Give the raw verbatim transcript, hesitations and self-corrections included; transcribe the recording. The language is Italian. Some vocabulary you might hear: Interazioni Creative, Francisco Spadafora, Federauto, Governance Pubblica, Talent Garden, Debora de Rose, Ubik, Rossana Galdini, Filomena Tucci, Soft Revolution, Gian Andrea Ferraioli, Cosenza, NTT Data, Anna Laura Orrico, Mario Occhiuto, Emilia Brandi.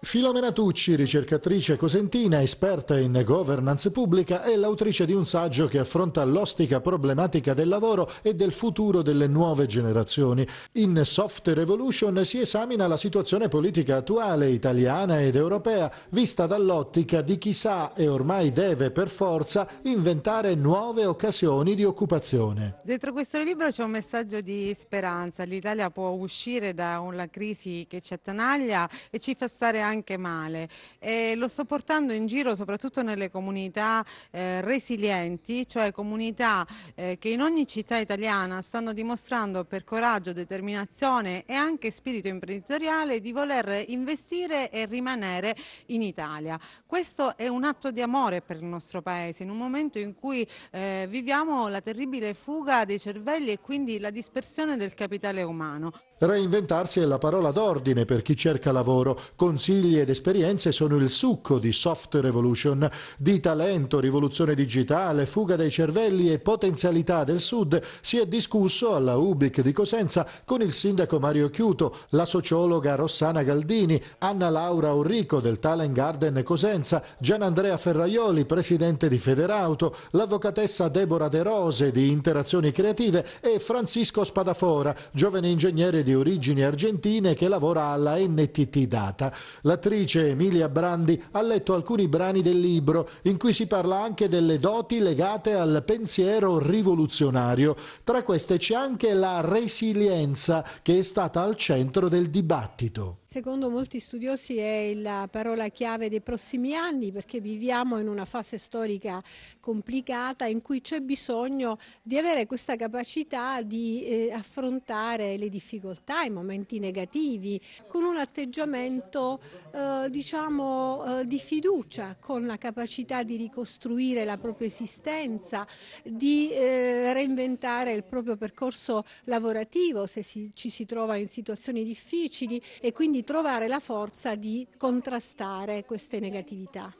Filomena Tucci, ricercatrice cosentina, esperta in governance pubblica, è l'autrice di un saggio che affronta l'ostica problematica del lavoro e del futuro delle nuove generazioni. In Soft Revolution si esamina la situazione politica attuale, italiana ed europea, vista dall'ottica di chi sa e ormai deve per forza inventare nuove occasioni di occupazione. Dentro questo libro c'è un messaggio di speranza. L'Italia può uscire da una crisi che ci attanaglia e ci fa stare anche anche male, e lo sto portando in giro soprattutto nelle comunità eh, resilienti, cioè comunità eh, che in ogni città italiana stanno dimostrando per coraggio, determinazione e anche spirito imprenditoriale di voler investire e rimanere in Italia. Questo è un atto di amore per il nostro paese in un momento in cui eh, viviamo la terribile fuga dei cervelli e quindi la dispersione del capitale umano. Reinventarsi è la parola d'ordine per chi cerca lavoro. Consigli ed esperienze sono il succo di Soft Revolution. Di talento, rivoluzione digitale, fuga dei cervelli e potenzialità del Sud si è discusso alla Ubik di Cosenza con il sindaco Mario Occhiuto, la sociologa Rossana Galdini, Anna Laura Orrico del Talent Garden Cosenza, Gian Andrea Ferraioli, presidente di Federauto, l'avvocatessa Debora de Rose di Interazioni Creative e Francisco Spadafora, giovane ingegnere di origini argentine che lavora alla N T T Data. L'attrice Emilia Brandi ha letto alcuni brani del libro in cui si parla anche delle doti legate al pensiero rivoluzionario. Tra queste c'è anche la resilienza, che è stata al centro del dibattito. Secondo molti studiosi è la parola chiave dei prossimi anni, perché viviamo in una fase storica complicata in cui c'è bisogno di avere questa capacità di eh, affrontare le difficoltà, i momenti negativi, con un atteggiamento eh, diciamo eh, di fiducia, con la capacità di ricostruire la propria esistenza, di eh, reinventare il proprio percorso lavorativo se si, ci si trova in situazioni difficili, e quindi trovare la forza di contrastare queste negatività.